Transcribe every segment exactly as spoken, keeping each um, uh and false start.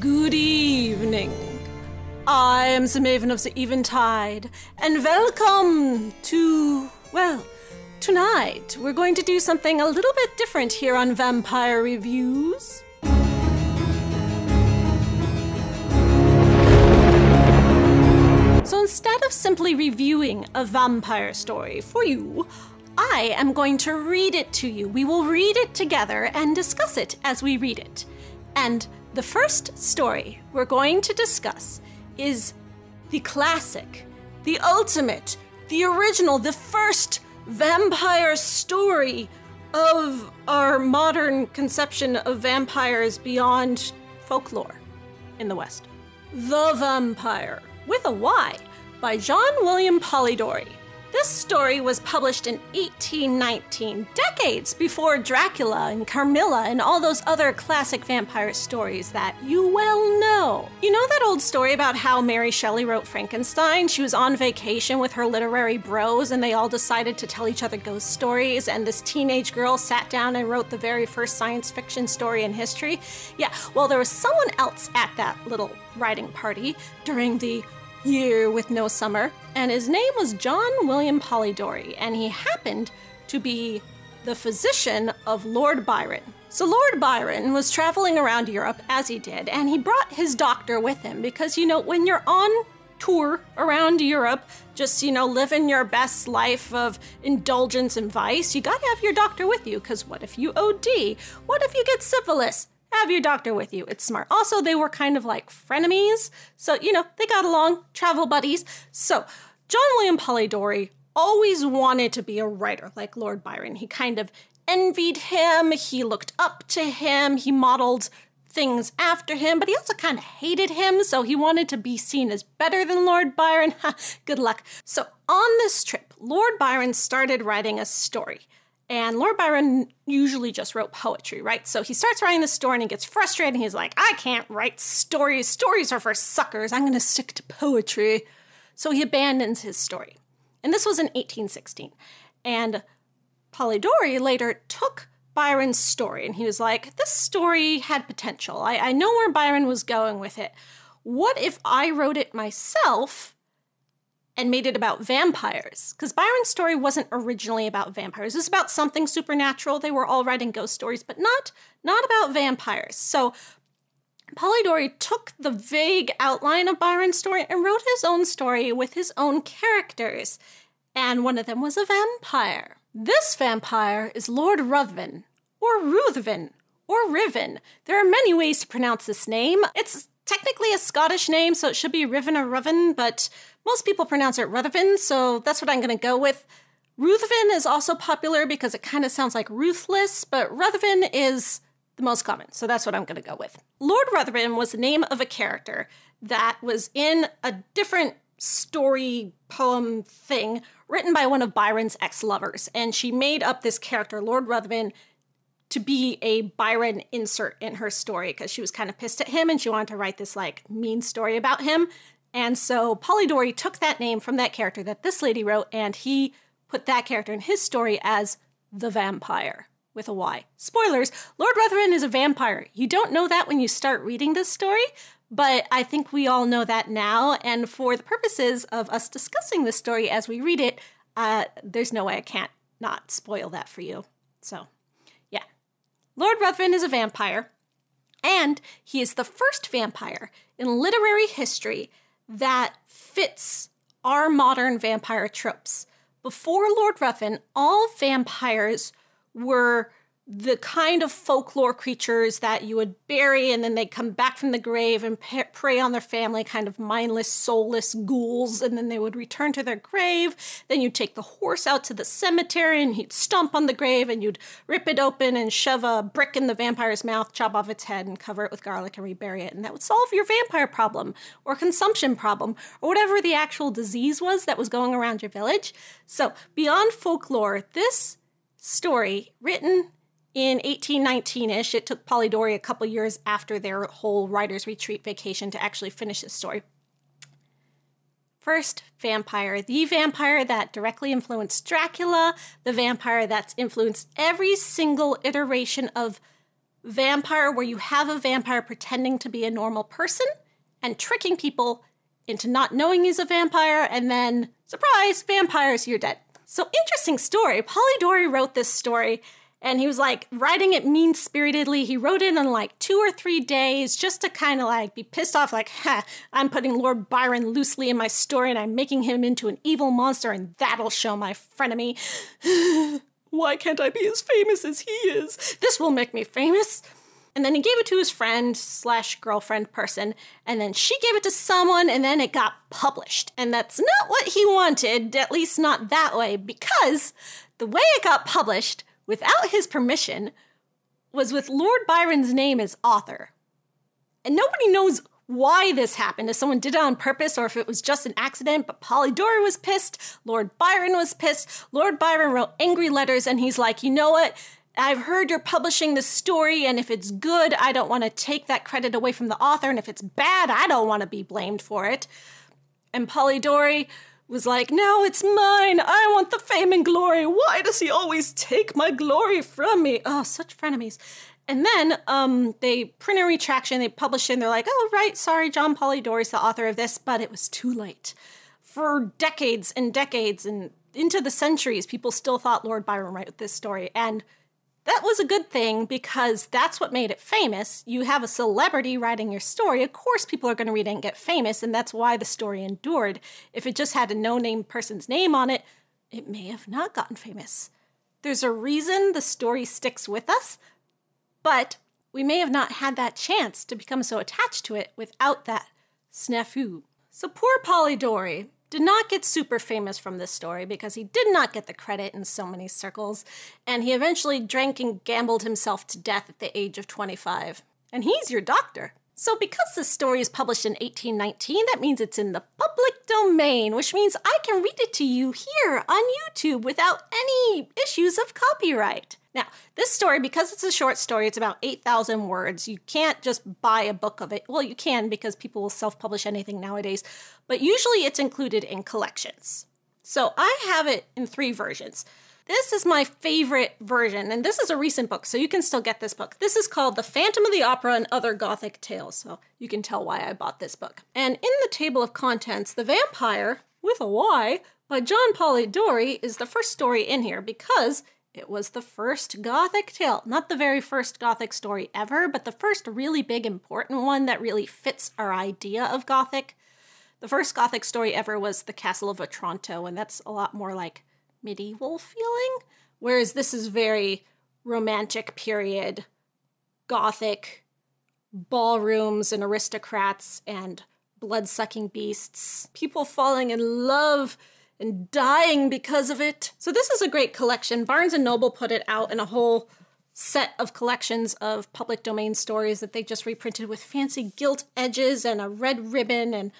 Good evening. I am the Maven of the Eventide, and welcome to, well, tonight we're going to do something a little bit different here on Vampire Reviews. So instead of simply reviewing a vampire story for you, I am going to read it to you. We will read it together and discuss it as we read it. And the first story we're going to discuss is the classic, the ultimate, the original, the first vampire story of our modern conception of vampires beyond folklore in the West. The Vampire, with a Y, by John William Polidori. This story was published in eighteen nineteen, decades before Dracula and Carmilla and all those other classic vampire stories that you well know. You know that old story about how Mary Shelley wrote Frankenstein? She was on vacation with her literary bros and they all decided to tell each other ghost stories, and this teenage girl sat down and wrote the very first science fiction story in history? Yeah, well, there was someone else at that little writing party during the year with no summer, and his name was John William Polidori, and he happened to be the physician of Lord Byron. So Lord Byron was traveling around Europe, as he did, and he brought his doctor with him because, you know, when you're on tour around Europe, just, you know, living your best life of indulgence and vice, you gotta have your doctor with you, because what if you O D? What if you get syphilis? Have your doctor with you. It's smart. Also, they were kind of like frenemies. So, you know, they got along, travel buddies. So John William Polidori always wanted to be a writer like Lord Byron. He kind of envied him. He looked up to him. He modeled things after him, but he also kind of hated him. So he wanted to be seen as better than Lord Byron. Ha, good luck. So on this trip, Lord Byron started writing a story. And Lord Byron usually just wrote poetry, right? So he starts writing this story and he gets frustrated and he's like, I can't write stories. Stories are for suckers. I'm going to stick to poetry. So he abandons his story. And this was in eighteen sixteen. And Polidori later took Byron's story and he was like, this story had potential. I, I know where Byron was going with it. What if I wrote it myself and made it about vampires? Because Byron's story wasn't originally about vampires. It was about something supernatural. They were all writing ghost stories, but not, not about vampires. So Polidori took the vague outline of Byron's story and wrote his own story with his own characters. And one of them was a vampire. This vampire is Lord Ruthven, or Ruthven, or Riven. There are many ways to pronounce this name. It's technically a Scottish name, so it should be Riven or Ruthven, but most people pronounce it Ruthven, so that's what I'm going to go with. Ruthven is also popular because it kind of sounds like ruthless, but Ruthven is the most common, so that's what I'm going to go with. Lord Ruthven was the name of a character that was in a different story poem thing written by one of Byron's ex-lovers, and she made up this character, Lord Ruthven, to be a Byron insert in her story because she was kind of pissed at him and she wanted to write this like mean story about him. And so Polidori took that name from that character that this lady wrote and he put that character in his story as the vampire with a Y. Spoilers, Lord Ruthven is a vampire. You don't know that when you start reading this story, but I think we all know that now. And for the purposes of us discussing this story as we read it, uh, there's no way I can't not spoil that for you. So Lord Ruthven is a vampire, and he is the first vampire in literary history that fits our modern vampire tropes. Before Lord Ruthven, all vampires were the kind of folklore creatures that you would bury and then they come back from the grave and prey on their family, kind of mindless, soulless ghouls, and then they would return to their grave. Then you'd take the horse out to the cemetery and he'd stomp on the grave and you'd rip it open and shove a brick in the vampire's mouth, chop off its head and cover it with garlic and rebury it. And that would solve your vampire problem or consumption problem or whatever the actual disease was that was going around your village. So beyond folklore, this story written in eighteen nineteen-ish, it took Polidori a couple years after their whole writer's retreat vacation to actually finish this story. First vampire, the vampire that directly influenced Dracula, the vampire that's influenced every single iteration of vampire where you have a vampire pretending to be a normal person and tricking people into not knowing he's a vampire, and then, surprise, vampires, you're dead. So interesting story. Polidori wrote this story, and he was like writing it mean-spiritedly. He wrote it in like two or three days just to kind of like be pissed off, like, ha, I'm putting Lord Byron loosely in my story and I'm making him into an evil monster and that'll show my frenemy. Why can't I be as famous as he is? This will make me famous. And then he gave it to his friend slash girlfriend person, and then she gave it to someone, and then it got published. And that's not what he wanted, at least not that way, because the way it got published without his permission was with Lord Byron's name as author. And nobody knows why this happened, if someone did it on purpose or if it was just an accident, but Polidori was pissed, Lord Byron was pissed, Lord Byron wrote angry letters, and he's like, you know what? I've heard you're publishing this story, and if it's good, I don't want to take that credit away from the author, and if it's bad, I don't want to be blamed for it. And Polidori was like, no, it's mine. I want the fame and glory. Why does he always take my glory from me? Oh, such frenemies. And then um, they print a retraction, they publish it, and they're like, oh, right, sorry, John Polidori's the author of this, but it was too late. For decades and decades and into the centuries, people still thought Lord Byron wrote this story, and that was a good thing because that's what made it famous. You have a celebrity writing your story. Of course, people are going to read it and get famous, and that's why the story endured. If it just had a no-name person's name on it, it may have not gotten famous. There's a reason the story sticks with us, but we may have not had that chance to become so attached to it without that snafu. So poor Polidori did not get super famous from this story because he did not get the credit in so many circles, and he eventually drank and gambled himself to death at the age of twenty-five. And he's your doctor. So because this story is published in eighteen nineteen, that means it's in the public domain, which means I can read it to you here on YouTube without any issues of copyright. Now, this story, because it's a short story, it's about eight thousand words. You can't just buy a book of it. Well, you can because people will self-publish anything nowadays, but usually it's included in collections. So I have it in three versions. This is my favorite version, and this is a recent book, so you can still get this book. This is called The Phantom of the Opera and Other Gothic Tales, so you can tell why I bought this book. And in the table of contents, The Vampire, with a Y, by John Polidori is the first story in here because it was the first Gothic tale. Not the very first Gothic story ever, but the first really big important one that really fits our idea of Gothic. The first Gothic story ever was The Castle of Otranto, and that's a lot more like medieval feeling, whereas this is very romantic period, Gothic ballrooms and aristocrats and blood-sucking beasts, people falling in love and dying because of it. So this is a great collection. Barnes and Noble put it out in a whole set of collections of public domain stories that they just reprinted with fancy gilt edges and a red ribbon, and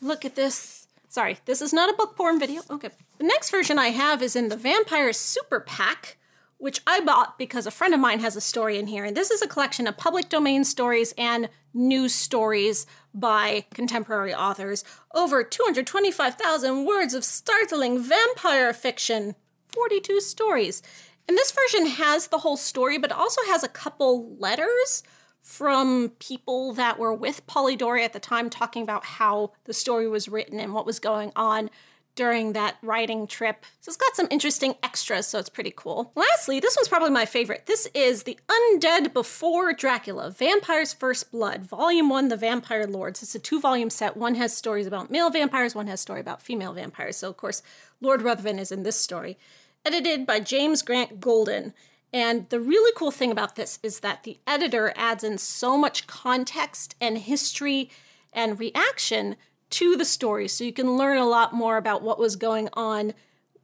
look at this. Sorry, this is not a book porn video. Okay. The next version I have is in the Vampire's Super Pack, which I bought because a friend of mine has a story in here. And this is a collection of public domain stories and news stories by contemporary authors. Over two hundred twenty-five thousand words of startling vampire fiction, forty-two stories. And this version has the whole story, but also has a couple letters from people that were with Polidori at the time talking about how the story was written and what was going on during that writing trip. So it's got some interesting extras, so it's pretty cool. Lastly, this one's probably my favorite. This is The Undead Before Dracula, Vampire's First Blood, Volume one, The Vampire Lords. It's a two-volume set. One has stories about male vampires, one has story about female vampires. So, of course, Lord Ruthven is in this story. Edited by James Grant Golden. And the really cool thing about this is that the editor adds in so much context and history and reaction to the story. So you can learn a lot more about what was going on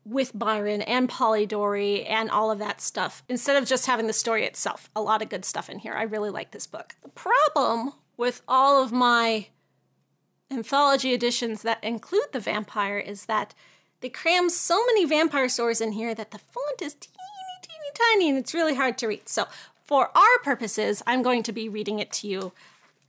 with Byron and Polidori and all of that stuff, instead of just having the story itself. A lot of good stuff in here. I really like this book. The problem with all of my anthology editions that include the vampire is that they cram so many vampire stories in here that the font is teeny tiny and it's really hard to read. So for our purposes, I'm going to be reading it to you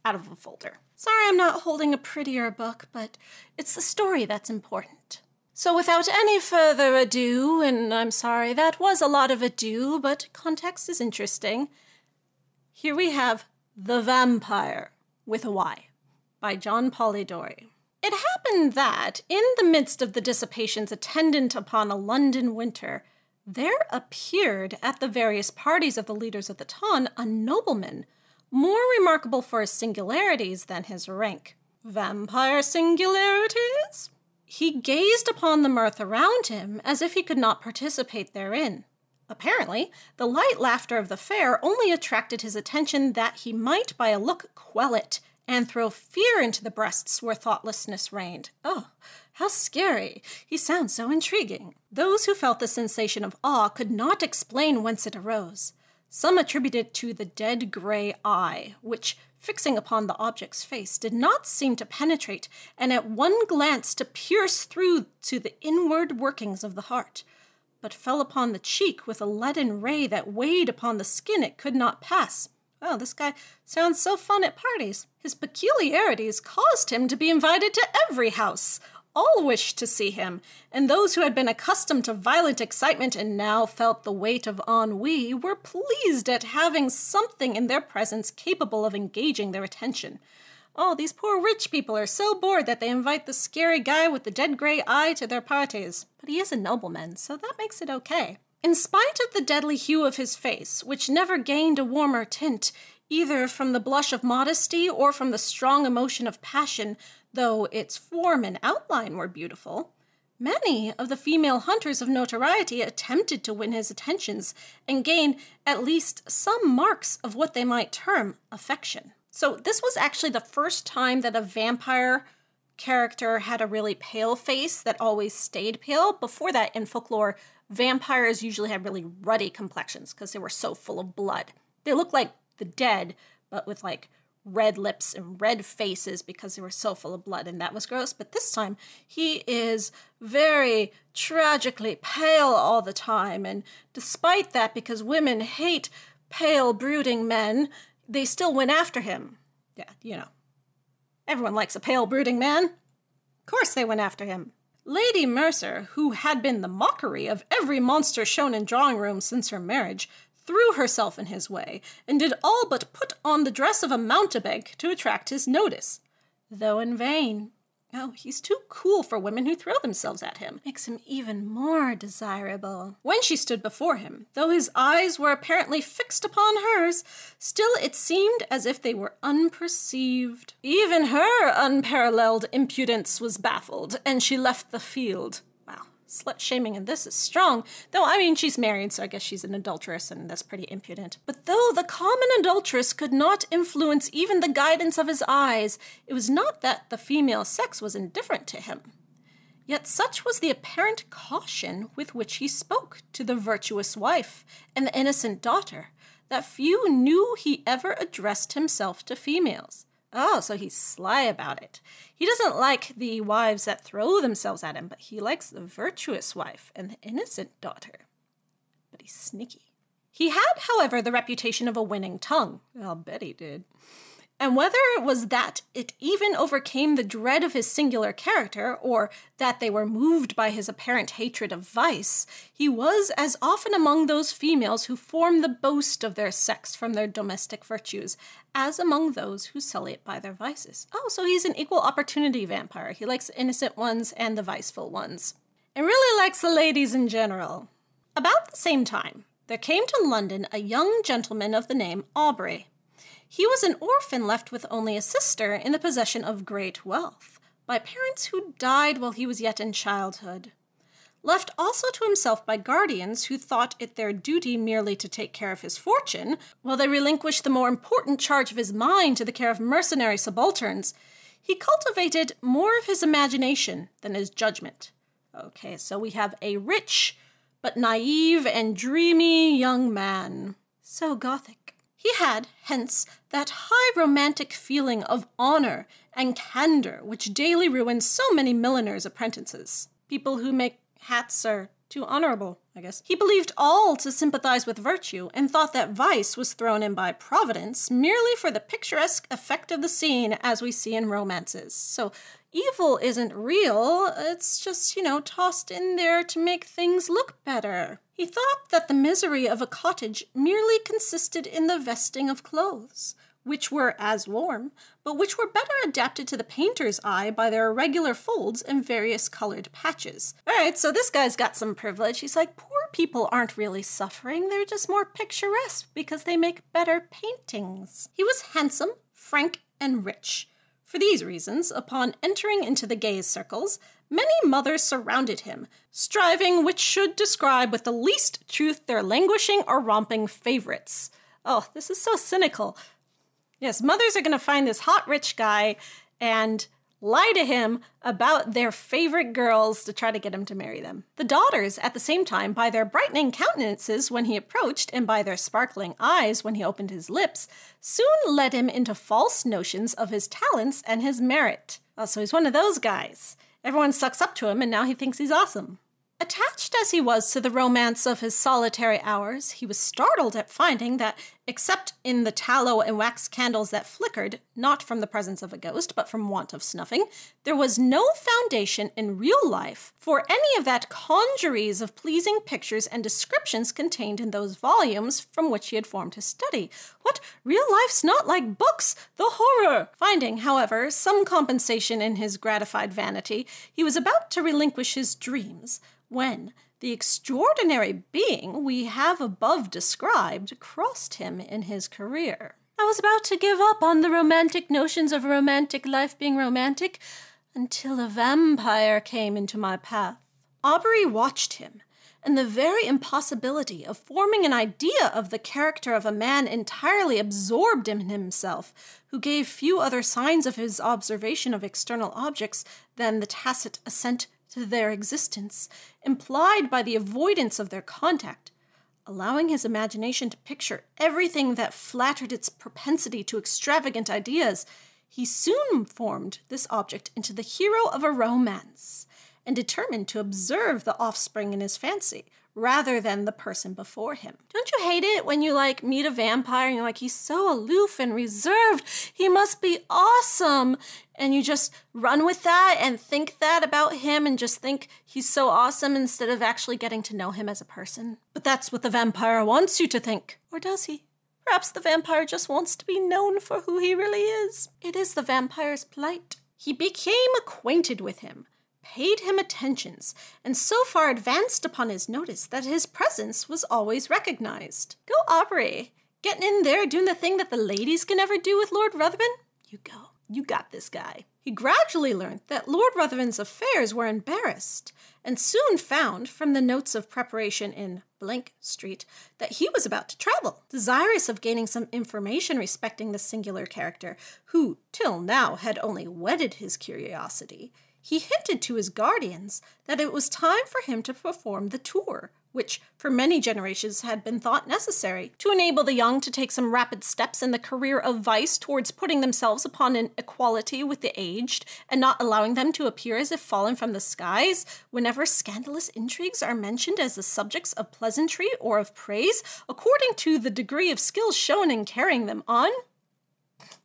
out of a folder. Sorry I'm not holding a prettier book, but it's the story that's important. So without any further ado, and I'm sorry that was a lot of ado, but context is interesting, Here we have The Vampire, with a Y, by John Polidori. It happened that, in the midst of the dissipations attendant upon a London winter, there appeared at the various parties of the leaders of the ton a nobleman, more remarkable for his singularities than his rank. Vampire singularities? He gazed upon the mirth around him as if he could not participate therein. Apparently, the light laughter of the fair only attracted his attention that he might by a look quell it, and throw fear into the breasts where thoughtlessness reigned. Oh, how scary! He sounds so intriguing. Those who felt the sensation of awe could not explain whence it arose. Some attributed it to the dead grey eye, which, fixing upon the object's face, did not seem to penetrate, and at one glance to pierce through to the inward workings of the heart, but fell upon the cheek with a leaden ray that weighed upon the skin it could not pass. Wow, this guy sounds so fun at parties. His peculiarities caused him to be invited to every house. All wished to see him, and those who had been accustomed to violent excitement and now felt the weight of ennui were pleased at having something in their presence capable of engaging their attention. Oh, these poor rich people are so bored that they invite the scary guy with the dead grey eye to their parties. But he is a nobleman, so that makes it okay. In spite of the deadly hue of his face, which never gained a warmer tint, either from the blush of modesty or from the strong emotion of passion, though its form and outline were beautiful, many of the female hunters of notoriety attempted to win his attentions and gain at least some marks of what they might term affection. So this was actually the first time that a vampire character had a really pale face that always stayed pale. Before that, in folklore, vampires usually had really ruddy complexions because they were so full of blood. They looked like the dead, but with like red lips and red faces because they were so full of blood, and that was gross. But this time, he is very tragically pale all the time, and despite that, because women hate pale, brooding men, they still went after him. Yeah, you know, everyone likes a pale, brooding man. Of course they went after him. Lady Mercer, who had been the mockery of every monster shown in drawing rooms since her marriage, threw herself in his way, and did all but put on the dress of a mountebank to attract his notice, though in vain. Oh, he's too cool for women who throw themselves at him. Makes him even more desirable. When she stood before him, though his eyes were apparently fixed upon hers, still it seemed as if they were unperceived. Even her unparalleled impudence was baffled, and she left the field. Wow, slut-shaming in this is strong. Though, I mean, she's married, so I guess she's an adulteress, and that's pretty impudent. But though the common adulteress could not influence even the guidance of his eyes, it was not that the female sex was indifferent to him. Yet such was the apparent caution with which he spoke to the virtuous wife and the innocent daughter, that few knew he ever addressed himself to females. Oh, so he's sly about it. He doesn't like the wives that throw themselves at him, but he likes the virtuous wife and the innocent daughter. But he's sneaky. He had, however, the reputation of a winning tongue. I'll bet he did. And whether it was that it even overcame the dread of his singular character, or that they were moved by his apparent hatred of vice, he was as often among those females who form the boast of their sex from their domestic virtues, as among those who sully it by their vices. Oh, so he's an equal opportunity vampire. He likes the innocent ones and the viceful ones, and really likes the ladies in general. About the same time, there came to London a young gentleman of the name Aubrey. He was an orphan left with only a sister in the possession of great wealth, by parents who died while he was yet in childhood. Left also to himself by guardians who thought it their duty merely to take care of his fortune, while they relinquished the more important charge of his mind to the care of mercenary subalterns, he cultivated more of his imagination than his judgment. Okay, so we have a rich, but naive and dreamy young man. So gothic. He had, hence, that high romantic feeling of honor and candor which daily ruins so many milliners' apprentices. People who make hats are too honorable, I guess. He believed all to sympathize with virtue, and thought that vice was thrown in by Providence merely for the picturesque effect of the scene as we see in romances. So evil isn't real, it's just, you know, tossed in there to make things look better. He thought that the misery of a cottage merely consisted in the vesting of clothes, which were as warm, but which were better adapted to the painter's eye by their irregular folds and various colored patches. All right, so this guy's got some privilege. He's like, poor people aren't really suffering. They're just more picturesque because they make better paintings. He was handsome, frank, and rich. For these reasons, upon entering into the gay circles, many mothers surrounded him, striving which should describe with the least truth their languishing or romping favorites. Oh, this is so cynical. Yes, mothers are going to find this hot rich guy and lie to him about their favorite girls to try to get him to marry them. The daughters, at the same time, by their brightening countenances when he approached and by their sparkling eyes when he opened his lips, soon led him into false notions of his talents and his merit. Oh, so he's one of those guys. Everyone sucks up to him and now he thinks he's awesome. Attached as he was to the romance of his solitary hours, he was startled at finding that, except in the tallow and wax candles that flickered, not from the presence of a ghost, but from want of snuffing, there was no foundation in real life for any of that congeries of pleasing pictures and descriptions contained in those volumes from which he had formed his study. What? Real life's not like books! The horror! Finding, however, some compensation in his gratified vanity, he was about to relinquish his dreams, when the extraordinary being we have above described crossed him in his career. I was about to give up on the romantic notions of romantic life being romantic until a vampire came into my path. Aubrey watched him, and the very impossibility of forming an idea of the character of a man entirely absorbed in himself, who gave few other signs of his observation of external objects than the tacit assent to their existence, implied by the avoidance of their contact, allowing his imagination to picture everything that flattered its propensity to extravagant ideas, he soon formed this object into the hero of a romance, and determined to observe the offspring in his fancy, rather than the person before him. Don't you hate it when you, like, meet a vampire and you're like, he's so aloof and reserved, he must be awesome, and you just run with that and think that about him and just think he's so awesome instead of actually getting to know him as a person? But that's what the vampire wants you to think. Or does he? Perhaps the vampire just wants to be known for who he really is. It is the vampire's plight. He became acquainted with him, paid him attentions, and so far advanced upon his notice that his presence was always recognized. Go, Aubrey. Getting in there, doing the thing that the ladies can never do with Lord Ruthven? You go. You got this guy. He gradually learned that Lord Ruthven's affairs were embarrassed, and soon found, from the notes of preparation in Blank Street, that he was about to travel. Desirous of gaining some information respecting the singular character, who, till now, had only whetted his curiosity, he hinted to his guardians that it was time for him to perform the tour, which for many generations had been thought necessary to enable the young to take some rapid steps in the career of vice towards putting themselves upon an equality with the aged and not allowing them to appear as if fallen from the skies. Whenever scandalous intrigues are mentioned as the subjects of pleasantry or of praise, according to the degree of skill shown in carrying them on.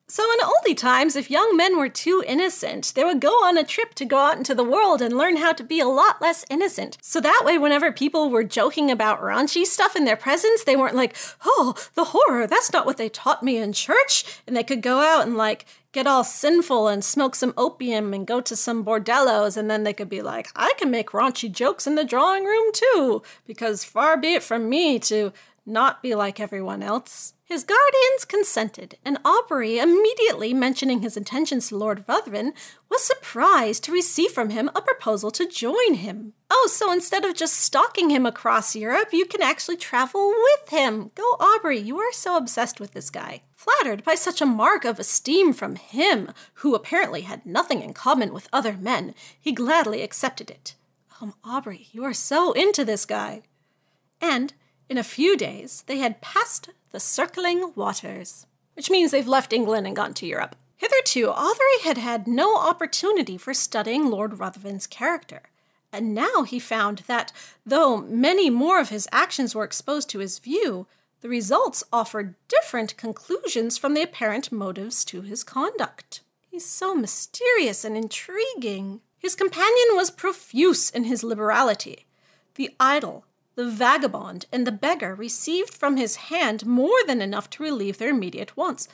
So in oldie times, if young men were too innocent, they would go on a trip to go out into the world and learn how to be a lot less innocent. So that way, whenever people were joking about raunchy stuff in their presence, they weren't like, oh, the horror, that's not what they taught me in church. And they could go out and like get all sinful and smoke some opium and go to some bordellos. And then they could be like, I can make raunchy jokes in the drawing room too, because far be it from me to not be like everyone else. His guardians consented, and Aubrey, immediately mentioning his intentions to Lord Ruthven, was surprised to receive from him a proposal to join him. Oh, so instead of just stalking him across Europe, you can actually travel with him. Go, Aubrey, you are so obsessed with this guy. Flattered by such a mark of esteem from him, who apparently had nothing in common with other men, he gladly accepted it. Oh, Aubrey, you are so into this guy. And in a few days, they had passed the circling waters, which means they've left England and gone to Europe. Hitherto, Aubrey had had no opportunity for studying Lord Ruthven's character, and now he found that, though many more of his actions were exposed to his view, the results offered different conclusions from the apparent motives to his conduct. He's so mysterious and intriguing. His companion was profuse in his liberality. The idle, the vagabond, and the beggar received from his hand more than enough to relieve their immediate wants.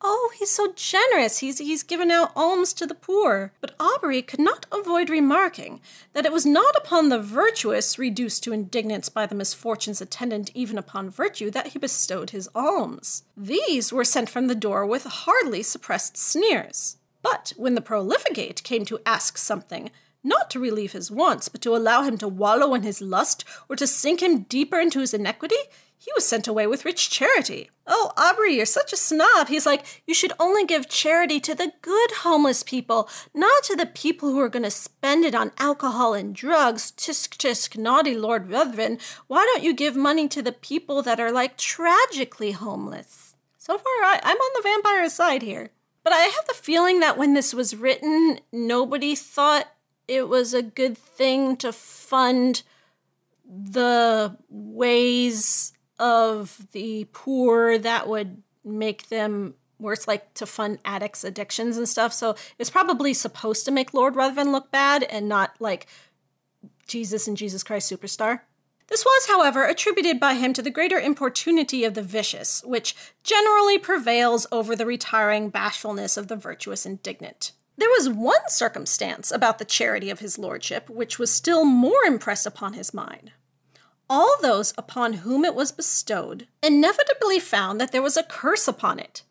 Oh, he's so generous, he's, he's given out alms to the poor. But Aubrey could not avoid remarking that it was not upon the virtuous, reduced to indignance by the misfortunes attendant even upon virtue, that he bestowed his alms. These were sent from the door with hardly suppressed sneers. But when the profligate came to ask something, not to relieve his wants, but to allow him to wallow in his lust, or to sink him deeper into his inequity, he was sent away with rich charity. Oh, Aubrey, you're such a snob. He's like, you should only give charity to the good homeless people, not to the people who are going to spend it on alcohol and drugs. Tisk, tisk, naughty Lord Ruthven. Why don't you give money to the people that are, like, tragically homeless? So far, I, I'm on the vampire's side here. But I have the feeling that when this was written, nobody thought it was a good thing to fund the ways of the poor that would make them worse, like to fund addicts' addictions and stuff. So it's probably supposed to make Lord Ruthven look bad and not like Jesus and Jesus Christ Superstar. This was, however, attributed by him to the greater importunity of the vicious, which generally prevails over the retiring bashfulness of the virtuous indignant. There was one circumstance about the charity of his lordship which was still more impressed upon his mind. All those upon whom it was bestowed inevitably found that there was a curse upon it,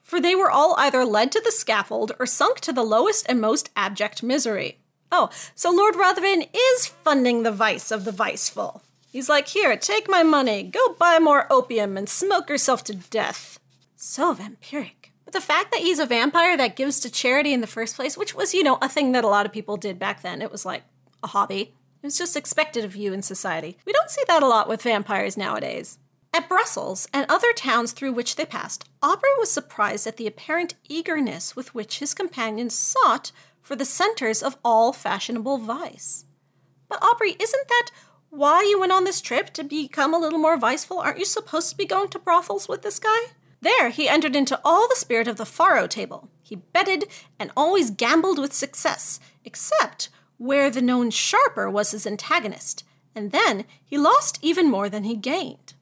for they were all either led to the scaffold or sunk to the lowest and most abject misery. Oh, so Lord Ruthven is funding the vice of the viceful. He's like, here, take my money, go buy more opium and smoke yourself to death. So vampiric. The fact that he's a vampire that gives to charity in the first place, which was, you know, a thing that a lot of people did back then. It was like a hobby. It was just expected of you in society. We don't see that a lot with vampires nowadays. At Brussels and other towns through which they passed, Aubrey was surprised at the apparent eagerness with which his companions sought for the centers of all fashionable vice. But Aubrey, isn't that why you went on this trip, to become a little more viceful? Aren't you supposed to be going to brothels with this guy? There he entered into all the spirit of the faro table. He betted and always gambled with success, except where the known sharper was his antagonist, and then he lost even more than he gained.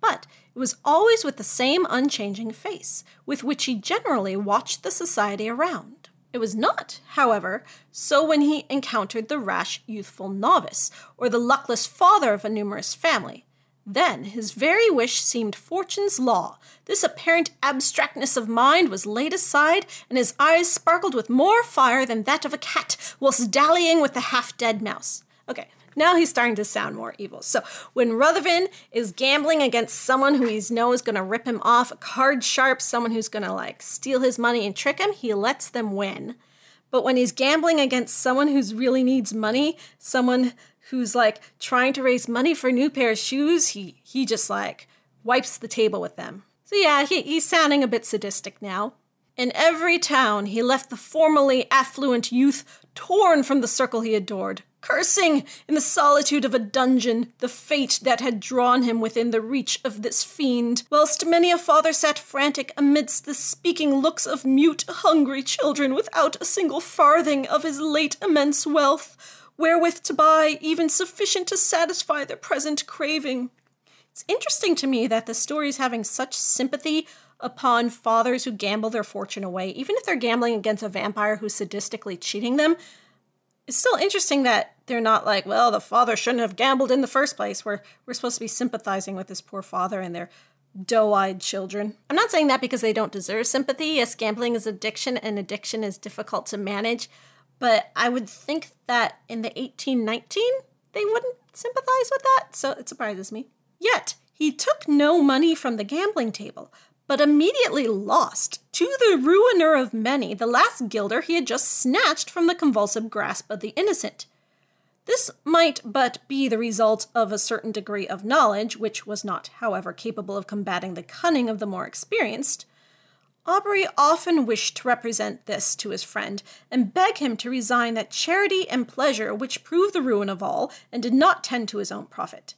But it was always with the same unchanging face, with which he generally watched the society around. It was not, however, so when he encountered the rash youthful novice, or the luckless father of a numerous family. Then his very wish seemed fortune's law. This apparent abstractness of mind was laid aside, and his eyes sparkled with more fire than that of a cat, whilst dallying with the half-dead mouse. Okay, now he's starting to sound more evil. So when Ruthven is gambling against someone who he knows is going to rip him off, a card sharp, someone who's going to, like, steal his money and trick him, he lets them win. But when he's gambling against someone who really needs money, someone who's like trying to raise money for a new pair of shoes, he he just like wipes the table with them. So yeah, he, he's sounding a bit sadistic now. In every town, he left the formerly affluent youth torn from the circle he adored, cursing in the solitude of a dungeon the fate that had drawn him within the reach of this fiend, whilst many a father sat frantic amidst the speaking looks of mute, hungry children without a single farthing of his late immense wealth, wherewith to buy even sufficient to satisfy their present craving. It's interesting to me that the story is having such sympathy upon fathers who gamble their fortune away, even if they're gambling against a vampire who's sadistically cheating them. It's still interesting that they're not like, well, the father shouldn't have gambled in the first place. We're, we're supposed to be sympathizing with this poor father and their doe-eyed children. I'm not saying that because they don't deserve sympathy. Yes, gambling is addiction, and addiction is difficult to manage. But I would think that in the eighteen nineteen, they wouldn't sympathize with that, so it surprises me. Yet, he took no money from the gambling table, but immediately lost, to the ruiner of many, the last guilder he had just snatched from the convulsive grasp of the innocent. This might but be the result of a certain degree of knowledge, which was not, however, capable of combating the cunning of the more experienced. Aubrey often wished to represent this to his friend, and beg him to resign that charity and pleasure which proved the ruin of all, and did not tend to his own profit.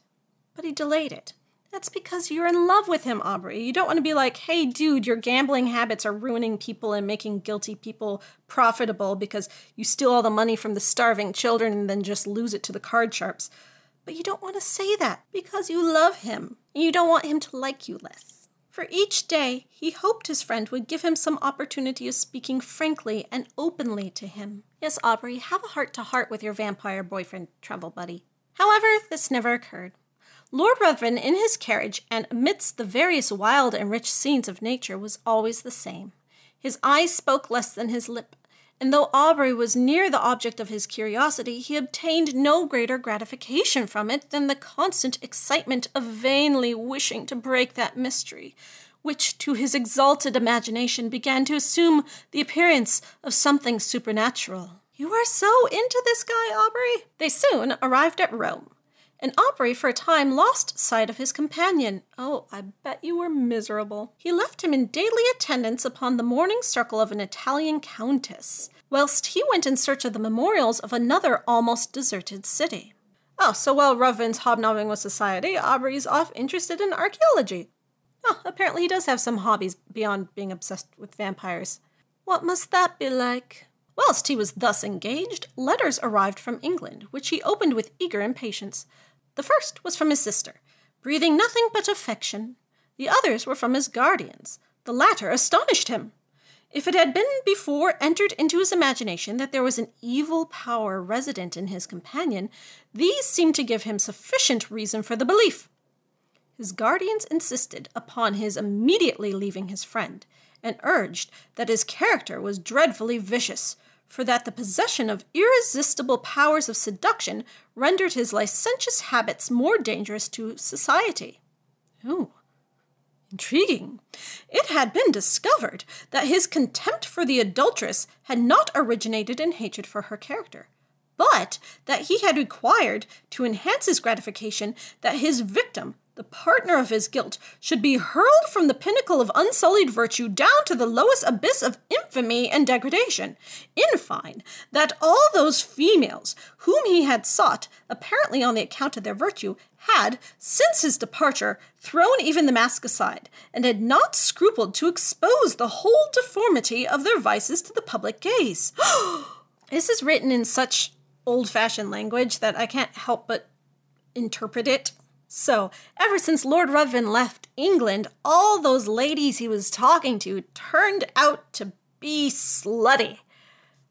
But he delayed it, That's because you're in love with him, Aubrey. You don't want to be like, hey, dude, your gambling habits are ruining people and making guilty people profitable because you steal all the money from the starving children and then just lose it to the card sharps. But you don't want to say that because you love him. You don't want him to like you less. For each day, he hoped his friend would give him some opportunity of speaking frankly and openly to him. Yes, Aubrey, have a heart-to-heart with your vampire boyfriend, travel buddy. However, this never occurred. Lord Ruthven, in his carriage and amidst the various wild and rich scenes of nature, was always the same. His eyes spoke less than his lip, and though Aubrey was near the object of his curiosity, he obtained no greater gratification from it than the constant excitement of vainly wishing to break that mystery, which to his exalted imagination began to assume the appearance of something supernatural. You are so into this guy, Aubrey! They soon arrived at Rome. And Aubrey, for a time, lost sight of his companion. Oh, I bet you were miserable. He left him in daily attendance upon the morning circle of an Italian countess, whilst he went in search of the memorials of another almost deserted city. Oh, so while Ruthven's hobnobbing with society, Aubrey's off interested in archaeology. Oh, apparently he does have some hobbies beyond being obsessed with vampires. What must that be like? Whilst he was thus engaged, letters arrived from England, which he opened with eager impatience. The first was from his sister, breathing nothing but affection. The others were from his guardians. The latter astonished him. If it had been before entered into his imagination that there was an evil power resident in his companion, these seemed to give him sufficient reason for the belief. His guardians insisted upon his immediately leaving his friend, and urged that his character was dreadfully vicious, for that the possession of irresistible powers of seduction rendered his licentious habits more dangerous to society. Ooh, intriguing. It had been discovered that his contempt for the adulteress had not originated in hatred for her character, but that he had required, to enhance his gratification, that his victim, the partner of his guilt, should be hurled from the pinnacle of unsullied virtue down to the lowest abyss of infamy and degradation. In fine, that all those females whom he had sought, apparently on the account of their virtue, had, since his departure, thrown even the mask aside, and had not scrupled to expose the whole deformity of their vices to the public gaze. This is written in such old-fashioned language that I can't help but interpret it. So, ever since Lord Ruthven left England, all those ladies he was talking to turned out to be slutty.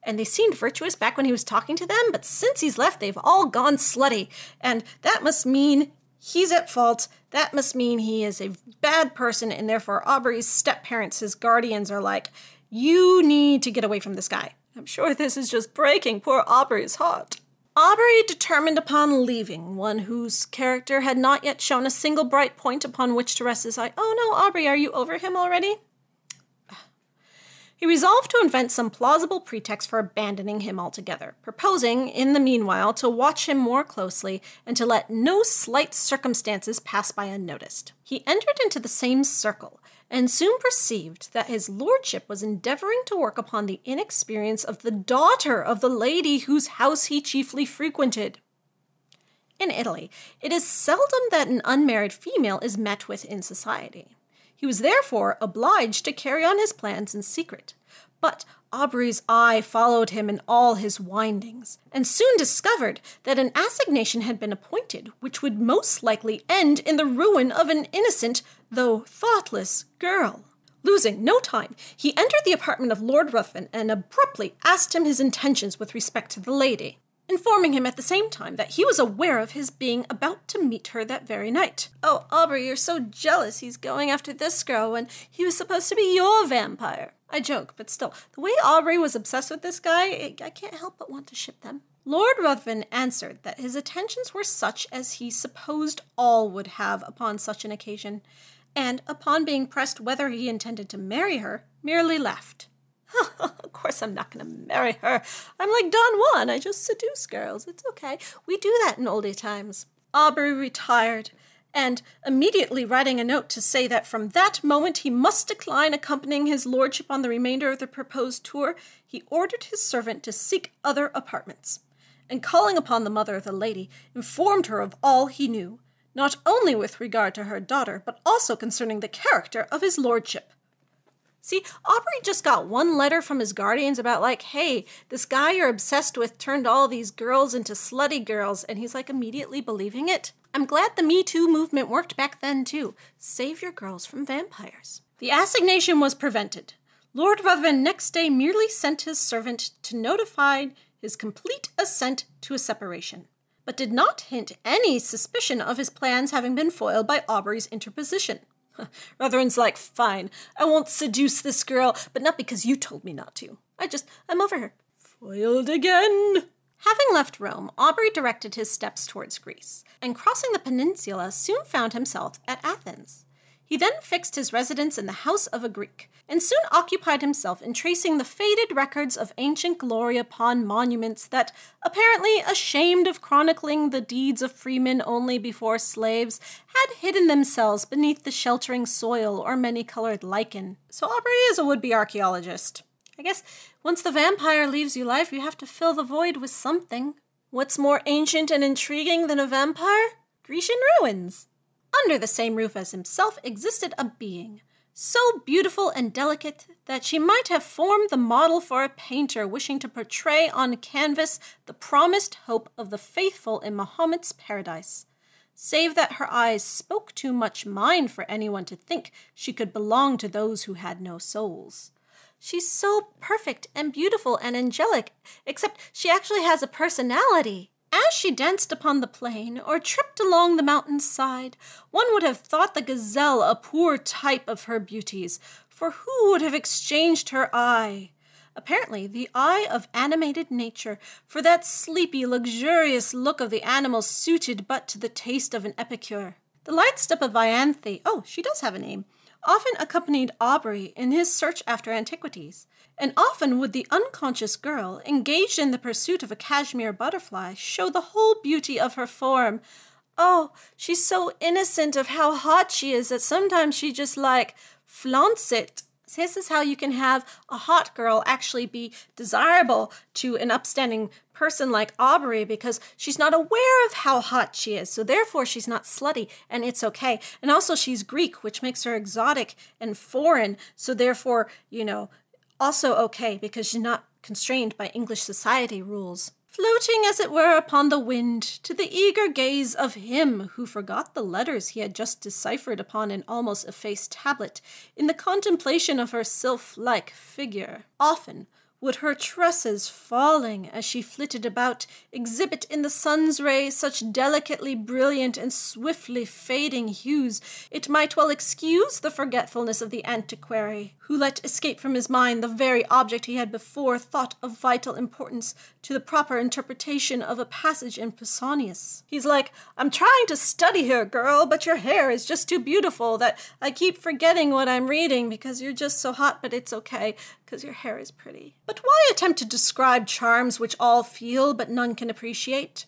And they seemed virtuous back when he was talking to them, but since he's left, they've all gone slutty. And that must mean he's at fault. That must mean he is a bad person, and therefore Aubrey's step-parents, his guardians, are like, you need to get away from this guy. I'm sure this is just breaking poor Aubrey's heart. Aubrey determined upon leaving one whose character had not yet shown a single bright point upon which to rest his eye. Oh no, Aubrey, are you over him already? He resolved to invent some plausible pretext for abandoning him altogether, proposing, in the meanwhile, to watch him more closely and to let no slight circumstances pass by unnoticed. He entered into the same circle, and soon perceived that his lordship was endeavoring to work upon the inexperience of the daughter of the lady whose house he chiefly frequented. In Italy, it is seldom that an unmarried female is met with in society. He was therefore obliged to carry on his plans in secret. But Aubrey's eye followed him in all his windings, and soon discovered that an assignation had been appointed which would most likely end in the ruin of an innocent, though thoughtless, girl. Losing no time, he entered the apartment of Lord Ruthven and abruptly asked him his intentions with respect to the lady, informing him at the same time that he was aware of his being about to meet her that very night. Oh, Aubrey, you're so jealous he's going after this girl when he was supposed to be your vampire. I joke, but still, the way Aubrey was obsessed with this guy, it, I can't help but want to ship them. Lord Ruthven answered that his attentions were such as he supposed all would have upon such an occasion, and, upon being pressed whether he intended to marry her, merely laughed. Of course I'm not going to marry her. I'm like Don Juan, I just seduce girls. It's okay. We do that in oldie times. Aubrey retired, and immediately writing a note to say that from that moment he must decline accompanying his lordship on the remainder of the proposed tour, he ordered his servant to seek other apartments, and calling upon the mother of the lady, informed her of all he knew, not only with regard to her daughter, but also concerning the character of his lordship. See, Aubrey just got one letter from his guardians about like, hey, this guy you're obsessed with turned all these girls into slutty girls, and he's like immediately believing it. I'm glad the Me Too movement worked back then too. Save your girls from vampires. The assignation was prevented. Lord Ruthven next day merely sent his servant to notify his complete assent to a separation, but did not hint any suspicion of his plans having been foiled by Aubrey's interposition. Ruthven's like, fine, I won't seduce this girl, but not because you told me not to. I just, I'm over her. Foiled again. Having left Rome, Aubrey directed his steps towards Greece, and crossing the peninsula soon found himself at Athens. He then fixed his residence in the house of a Greek, and soon occupied himself in tracing the faded records of ancient glory upon monuments that, apparently ashamed of chronicling the deeds of freemen only before slaves, had hidden themselves beneath the sheltering soil or many-colored lichen. So Aubrey is a would-be archaeologist. I guess once the vampire leaves your life, you have to fill the void with something. What's more ancient and intriguing than a vampire? Grecian ruins! Under the same roof as himself existed a being, so beautiful and delicate that she might have formed the model for a painter wishing to portray on canvas the promised hope of the faithful in Mahomet's paradise, save that her eyes spoke too much mind for anyone to think she could belong to those who had no souls. She's so perfect and beautiful and angelic, except she actually has a personality. As she danced upon the plain, or tripped along the mountain's side, one would have thought the gazelle a poor type of her beauties, for who would have exchanged her eye? Apparently, the eye of animated nature, for that sleepy, luxurious look of the animal suited but to the taste of an epicure. The light step of Ianthe, oh, she does have a name, often accompanied Aubrey in his search after antiquities, and often would the unconscious girl, engaged in the pursuit of a cashmere butterfly, show the whole beauty of her form. Oh, she's so innocent of how hot she is that sometimes she just, like, flaunts it. This is how you can have a hot girl actually be desirable to an upstanding person like Aubrey, because she's not aware of how hot she is, so therefore she's not slutty, and it's okay. And also she's Greek, which makes her exotic and foreign, so therefore, you know, also okay, because she's not constrained by English society rules. Floating, as it were, upon the wind, to the eager gaze of him who forgot the letters he had just deciphered upon an almost effaced tablet, in the contemplation of her sylph-like figure. Often would her tresses, falling as she flitted about, exhibit in the sun's rays such delicately brilliant and swiftly fading hues, it might well excuse the forgetfulness of the antiquary, who let escape from his mind the very object he had before thought of vital importance to the proper interpretation of a passage in Pausanias. He's like, I'm trying to study her, girl, but your hair is just too beautiful that I keep forgetting what I'm reading because you're just so hot, but it's okay, because your hair is pretty. But why attempt to describe charms which all feel but none can appreciate?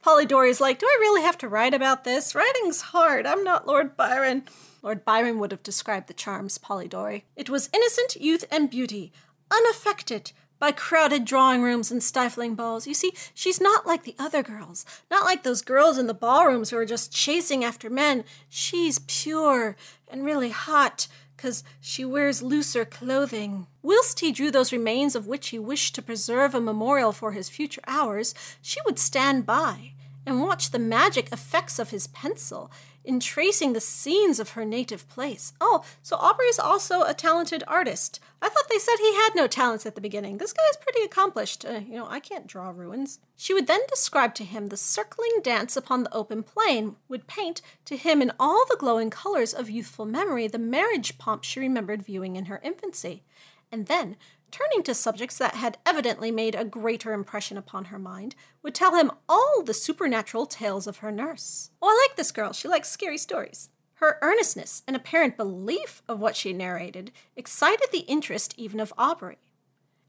Polidori's like, do I really have to write about this? Writing's hard, I'm not Lord Byron. Lord Byron would have described the charms, Polidori. It was innocent youth and beauty, unaffected by crowded drawing rooms and stifling balls. You see, she's not like the other girls, not like those girls in the ballrooms who are just chasing after men. She's pure and really hot, because she wears looser clothing. Whilst he drew those remains of which he wished to preserve a memorial for his future hours, she would stand by and watch the magic effects of his pencil in tracing the scenes of her native place. Oh, so Aubrey is also a talented artist. I thought they said he had no talents at the beginning. This guy is pretty accomplished. Uh, you know, I can't draw ruins. She would then describe to him the circling dance upon the open plain, would paint to him in all the glowing colors of youthful memory the marriage pomp she remembered viewing in her infancy. And then, turning to subjects that had evidently made a greater impression upon her mind, would tell him all the supernatural tales of her nurse. Oh, I like this girl. She likes scary stories. Her earnestness and apparent belief of what she narrated excited the interest even of Aubrey.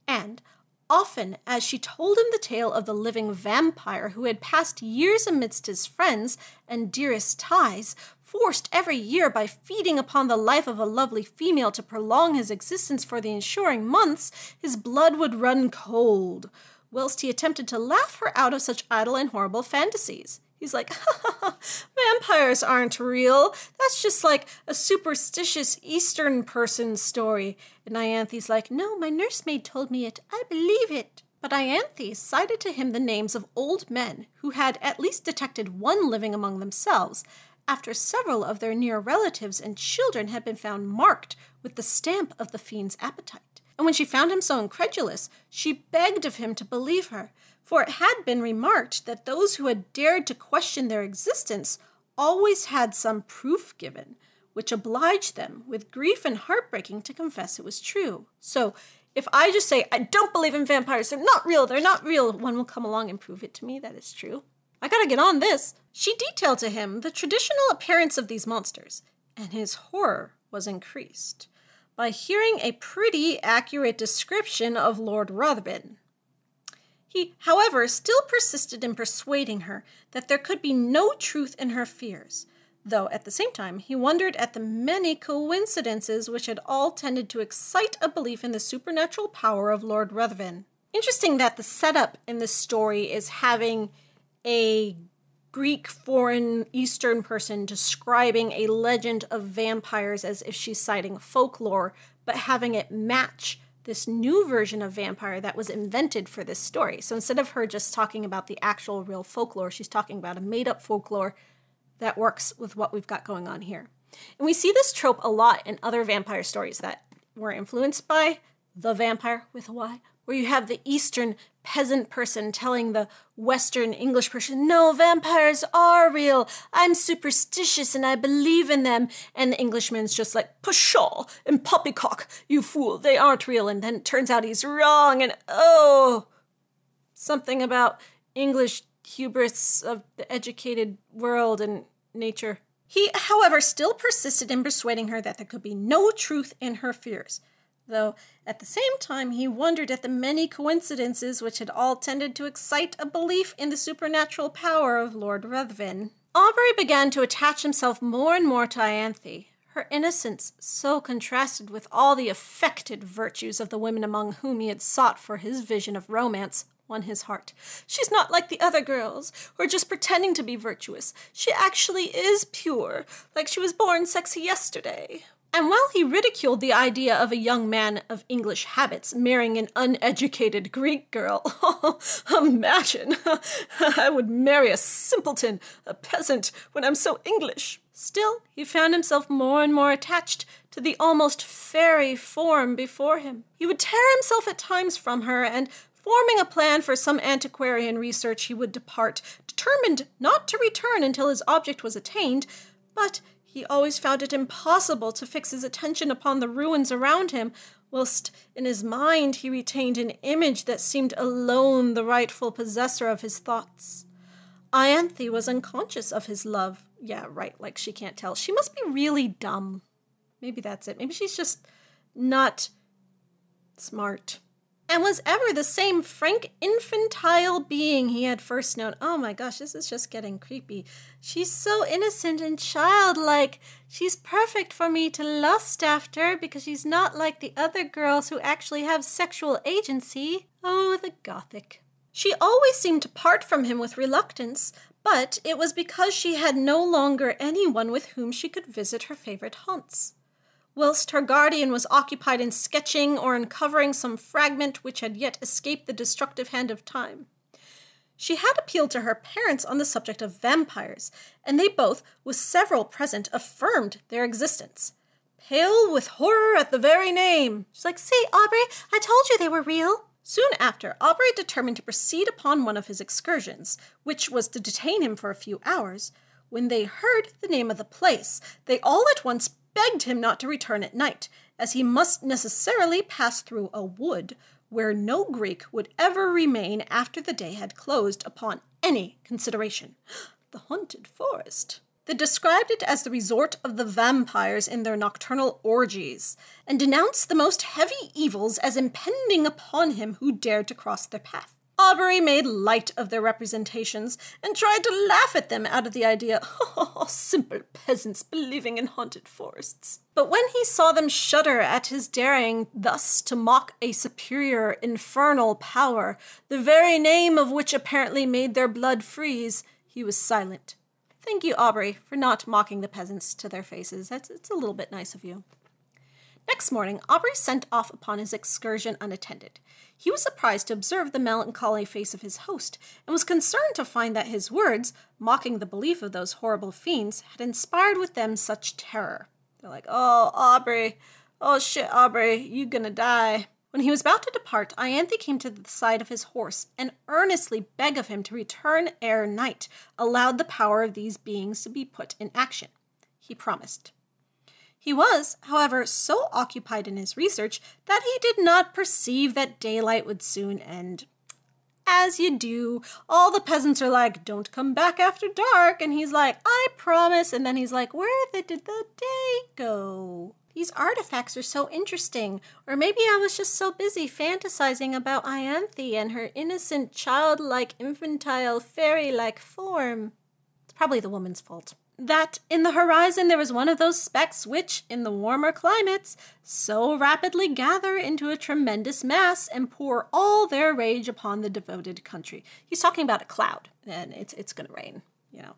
And often, as she told him the tale of the living vampire who had passed years amidst his friends and dearest ties, forced every year by feeding upon the life of a lovely female to prolong his existence for the ensuing months, his blood would run cold, whilst he attempted to laugh her out of such idle and horrible fantasies. He's like, vampires aren't real. That's just like a superstitious Eastern person's story. And Ianthe's like, no, my nursemaid told me it. I believe it. But Ianthe cited to him the names of old men who had at least detected one living among themselves, after several of their near relatives and children had been found marked with the stamp of the fiend's appetite. And when she found him so incredulous, she begged of him to believe her, for it had been remarked that those who had dared to question their existence always had some proof given, which obliged them, with grief and heartbreaking, to confess it was true. So, if I just say, I don't believe in vampires, they're not real, they're not real, one will come along and prove it to me that it's true. I gotta get on this. She detailed to him the traditional appearance of these monsters, and his horror was increased by hearing a pretty accurate description of Lord Ruthven. He, however, still persisted in persuading her that there could be no truth in her fears, though at the same time he wondered at the many coincidences which had all tended to excite a belief in the supernatural power of Lord Ruthven. Interesting that the setup in this story is having a Greek, foreign, Eastern person describing a legend of vampires as if she's citing folklore, but having it match this new version of vampire that was invented for this story. So instead of her just talking about the actual real folklore, she's talking about a made-up folklore that works with what we've got going on here. And we see this trope a lot in other vampire stories that were influenced by The Vampire with a Y, where you have the Eastern peasant person telling the Western English person, no, vampires are real. I'm superstitious and I believe in them. And the Englishman's just like, pshaw and poppycock, you fool, they aren't real. And then it turns out he's wrong. And oh, something about English hubris of the educated world and nature. He, however, still persisted in persuading her that there could be no truth in her fears, though at the same time he wondered at the many coincidences which had all tended to excite a belief in the supernatural power of Lord Ruthven. Aubrey began to attach himself more and more to Ianthe, her innocence so contrasted with all the affected virtues of the women among whom he had sought for his vision of romance won his heart. She's not like the other girls, who are just pretending to be virtuous. She actually is pure, like she was born sexy yesterday. And while he ridiculed the idea of a young man of English habits marrying an uneducated Greek girl, imagine, I would marry a simpleton, a peasant, when I'm so English. Still, he found himself more and more attached to the almost fairy form before him. He would tear himself at times from her, and forming a plan for some antiquarian research, he would depart, determined not to return until his object was attained, but he always found it impossible to fix his attention upon the ruins around him, whilst in his mind he retained an image that seemed alone the rightful possessor of his thoughts. Ianthe was unconscious of his love. Yeah, right, like she can't tell. She must be really dumb. Maybe that's it. Maybe she's just not smart. And was ever the same frank infantile being he had first known. Oh my gosh, this is just getting creepy. She's so innocent and childlike. She's perfect for me to lust after because she's not like the other girls who actually have sexual agency. Oh, the Gothic. She always seemed to part from him with reluctance, but it was because she had no longer anyone with whom she could visit her favorite haunts. Whilst her guardian was occupied in sketching or uncovering some fragment which had yet escaped the destructive hand of time. She had appealed to her parents on the subject of vampires, and they both, with several present, affirmed their existence. Pale with horror at the very name. She's like, see, Aubrey, I told you they were real. Soon after, Aubrey determined to proceed upon one of his excursions, which was to detain him for a few hours. When they heard the name of the place, they all at once begged him not to return at night, as he must necessarily pass through a wood where no Greek would ever remain after the day had closed upon any consideration. The haunted forest. They described it as the resort of the vampires in their nocturnal orgies, and denounced the most heavy evils as impending upon him who dared to cross their path. Aubrey made light of their representations and tried to laugh at them out of the idea, oh, simple peasants believing in haunted forests. But when he saw them shudder at his daring thus to mock a superior infernal power, the very name of which apparently made their blood freeze, He was silent. Thank you, Aubrey, for not mocking the peasants to their faces. That's, it's a little bit nice of you. Next morning, Aubrey sent off upon his excursion unattended. He was surprised to observe the melancholy face of his host, and was concerned to find that his words, mocking the belief of those horrible fiends, had inspired with them such terror. They're like, oh, Aubrey, oh shit, Aubrey, you gonna die. When he was about to depart, Ianthe came to the side of his horse, and earnestly begged of him to return ere night allowed the power of these beings to be put in action. He promised. He was, however, so occupied in his research that he did not perceive that daylight would soon end. As you do, all the peasants are like, don't come back after dark, and he's like, I promise, and then he's like, where the, did the day go? These artifacts are so interesting, or maybe I was just so busy fantasizing about Ianthe and her innocent, childlike, infantile, fairy-like form. It's probably the woman's fault. That in the horizon there was one of those specks which, in the warmer climates, so rapidly gather into a tremendous mass and pour all their rage upon the devoted country. He's talking about a cloud, and it's, it's going to rain, you know.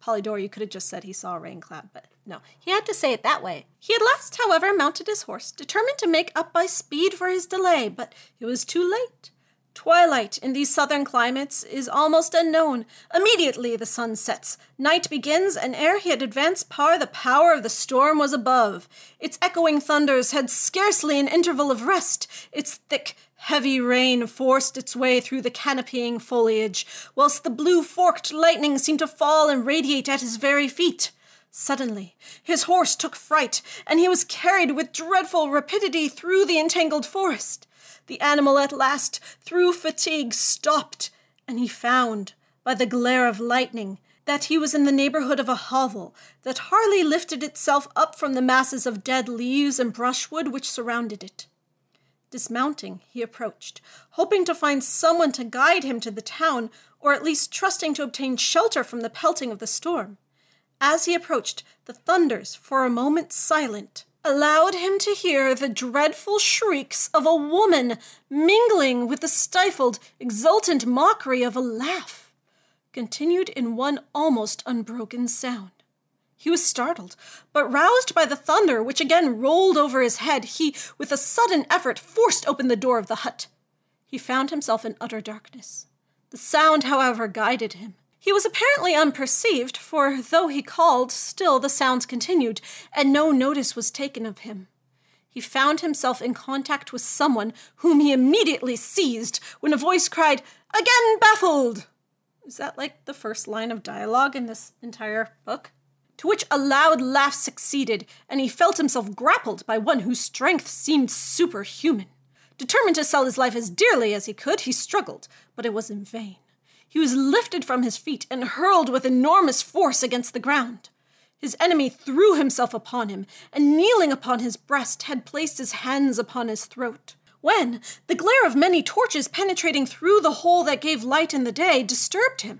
Polidori, you could have just said he saw a rain cloud, but no. He had to say it that way. He at last, however, mounted his horse, determined to make up by speed for his delay, but it was too late. Twilight in these southern climates is almost unknown. Immediately the sun sets. Night begins, and ere he had advanced par, the power of the storm was above. Its echoing thunders had scarcely an interval of rest. Its thick, heavy rain forced its way through the canopying foliage, whilst the blue-forked lightning seemed to fall and radiate at his very feet. Suddenly, his horse took fright, and he was carried with dreadful rapidity through the entangled forest. The animal at last, through fatigue, stopped, and he found, by the glare of lightning, that he was in the neighborhood of a hovel that hardly lifted itself up from the masses of dead leaves and brushwood which surrounded it. Dismounting, he approached, hoping to find someone to guide him to the town, or at least trusting to obtain shelter from the pelting of the storm. As he approached, the thunders, for a moment silent, allowed him to hear the dreadful shrieks of a woman mingling with the stifled, exultant mockery of a laugh, continued in one almost unbroken sound. He was startled, but roused by the thunder, which again rolled over his head, he, with a sudden effort, forced open the door of the hut. He found himself in utter darkness. The sound, however, guided him. He was apparently unperceived, for though he called, still the sounds continued, and no notice was taken of him. He found himself in contact with someone whom he immediately seized when a voice cried, "Again baffled!" Is that like the first line of dialogue in this entire book? To which a loud laugh succeeded, and he felt himself grappled by one whose strength seemed superhuman. Determined to sell his life as dearly as he could, he struggled, but it was in vain. He was lifted from his feet and hurled with enormous force against the ground. His enemy threw himself upon him, and kneeling upon his breast, had placed his hands upon his throat. When the glare of many torches penetrating through the hole that gave light in the day disturbed him,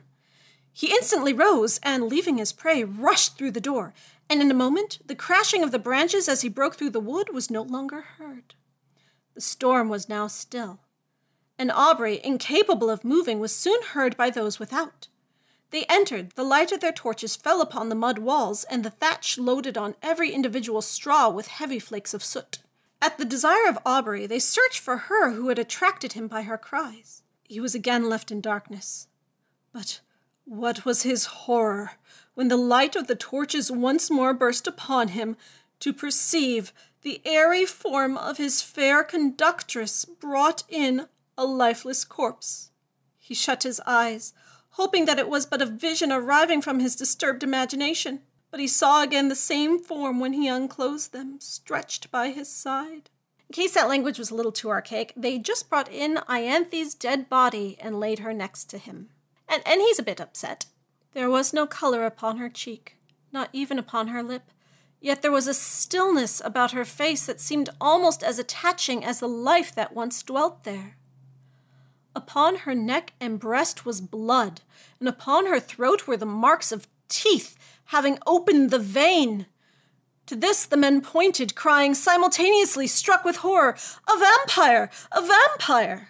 he instantly rose and, leaving his prey, rushed through the door, and in a moment the crashing of the branches as he broke through the wood was no longer heard. The storm was now still, and Aubrey, incapable of moving, was soon heard by those without. They entered, the light of their torches fell upon the mud walls, and the thatch loaded on every individual straw with heavy flakes of soot. At the desire of Aubrey, they searched for her who had attracted him by her cries. He was again left in darkness. But what was his horror, when the light of the torches once more burst upon him, to perceive the airy form of his fair conductress brought in a lifeless corpse. He shut his eyes, hoping that it was but a vision arriving from his disturbed imagination, but he saw again the same form when he unclosed them, stretched by his side. In case that language was a little too archaic, they just brought in Ianthe's dead body and laid her next to him. And, and he's a bit upset. There was no color upon her cheek, not even upon her lip. Yet there was a stillness about her face that seemed almost as attaching as the life that once dwelt there. Upon her neck and breast was blood, and upon her throat were the marks of teeth, having opened the vein. To this the men pointed, crying simultaneously, struck with horror, "A vampire! A vampire!"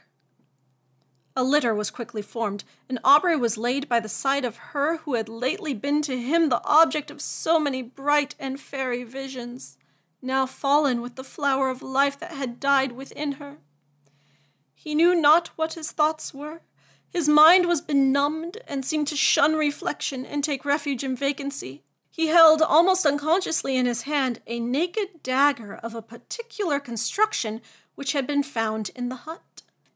A litter was quickly formed, and Aubrey was laid by the side of her who had lately been to him the object of so many bright and fairy visions, now fallen with the flower of life that had died within her. He knew not what his thoughts were. His mind was benumbed and seemed to shun reflection and take refuge in vacancy. He held, almost unconsciously in his hand, a naked dagger of a particular construction which had been found in the hut.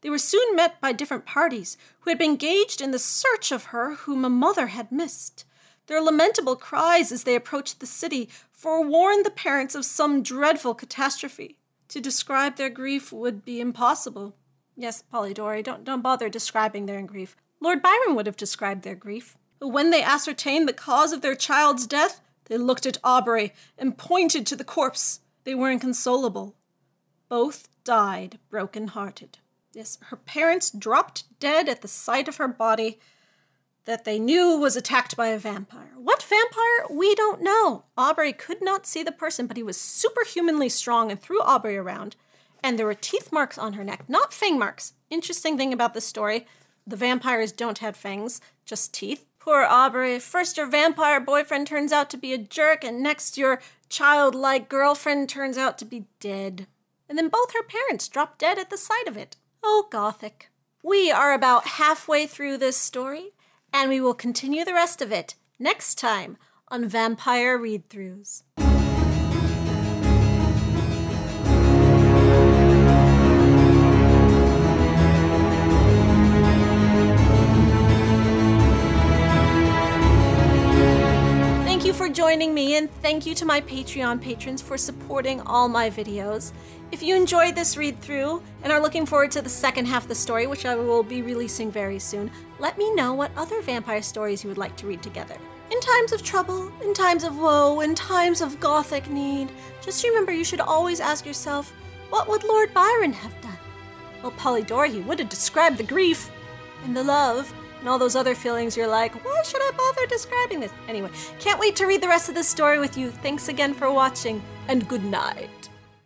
They were soon met by different parties, who had been engaged in the search of her whom a mother had missed. Their lamentable cries as they approached the city forewarned the parents of some dreadful catastrophe. To describe their grief would be impossible. Yes, Polidori, don't, don't bother describing their grief. Lord Byron would have described their grief. But when they ascertained the cause of their child's death, they looked at Aubrey and pointed to the corpse. They were inconsolable. Both died broken-hearted. Yes, her parents dropped dead at the sight of her body that they knew was attacked by a vampire. What vampire? We don't know. Aubrey could not see the person, but he was superhumanly strong and threw Aubrey around, and there were teeth marks on her neck, not fang marks. Interesting thing about this story, the vampires don't have fangs, just teeth. Poor Aubrey. First your vampire boyfriend turns out to be a jerk, and next your childlike girlfriend turns out to be dead. And then both her parents dropped dead at the sight of it. Oh, Gothic. We are about halfway through this story, and we will continue the rest of it next time on Vampire Read-Throughs. Thank you for joining me, and thank you to my Patreon patrons for supporting all my videos. If you enjoyed this read-through and are looking forward to the second half of the story, which I will be releasing very soon, let me know what other vampire stories you would like to read together. In times of trouble, in times of woe, in times of Gothic need, just remember you should always ask yourself, what would Lord Byron have done? Well, Polidori, he would have described the grief and the love and all those other feelings you're like, why should I bother describing this? Anyway, can't wait to read the rest of this story with you. Thanks again for watching, and good night.